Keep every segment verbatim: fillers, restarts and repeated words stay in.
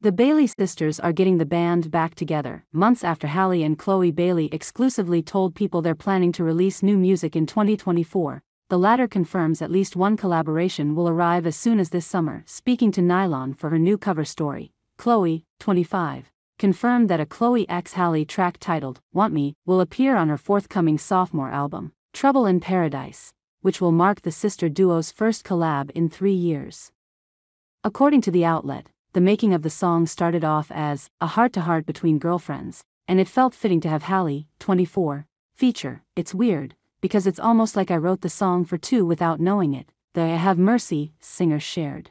The Bailey sisters are getting the band back together, months after Halle and Chloe Bailey exclusively told people they're planning to release new music in twenty twenty-four. The latter confirms at least one collaboration will arrive as soon as this summer. Speaking to Nylon for her new cover story, Chloe, twenty-five, confirmed that a Chloe x Halle track titled Want Me will appear on her forthcoming sophomore album, Trouble in Paradise, which will mark the sister duo's first collab in three years. According to the outlet, the making of the song started off as a heart-to-heart between girlfriends, and it felt fitting to have Halle, twenty-four, feature. It's weird, because it's almost like I wrote the song for two without knowing it, the I Have Mercy singer shared.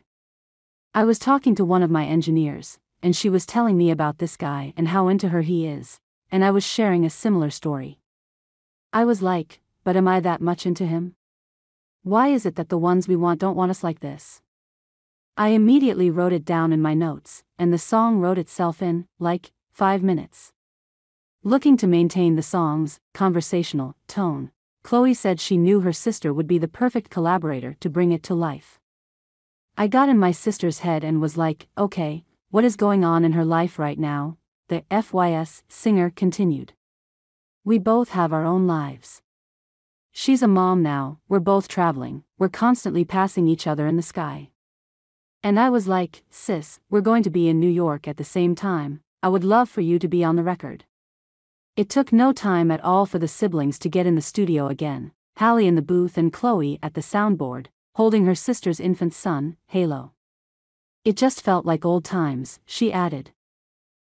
I was talking to one of my engineers, and she was telling me about this guy and how into her he is, and I was sharing a similar story. I was like, but am I that much into him? Why is it that the ones we want don't want us like this? I immediately wrote it down in my notes, and the song wrote itself in, like, five minutes. Looking to maintain the song's conversational tone, Chloe said she knew her sister would be the perfect collaborator to bring it to life. I got in my sister's head and was like, okay, what is going on in her life right now? The F Y S singer continued. We both have our own lives. She's a mom now, we're both traveling, we're constantly passing each other in the sky. And I was like, sis, we're going to be in New York at the same time, I would love for you to be on the record. It took no time at all for the siblings to get in the studio again, Halle in the booth and Chloe at the soundboard, holding her sister's infant son, Halo. It just felt like old times, she added.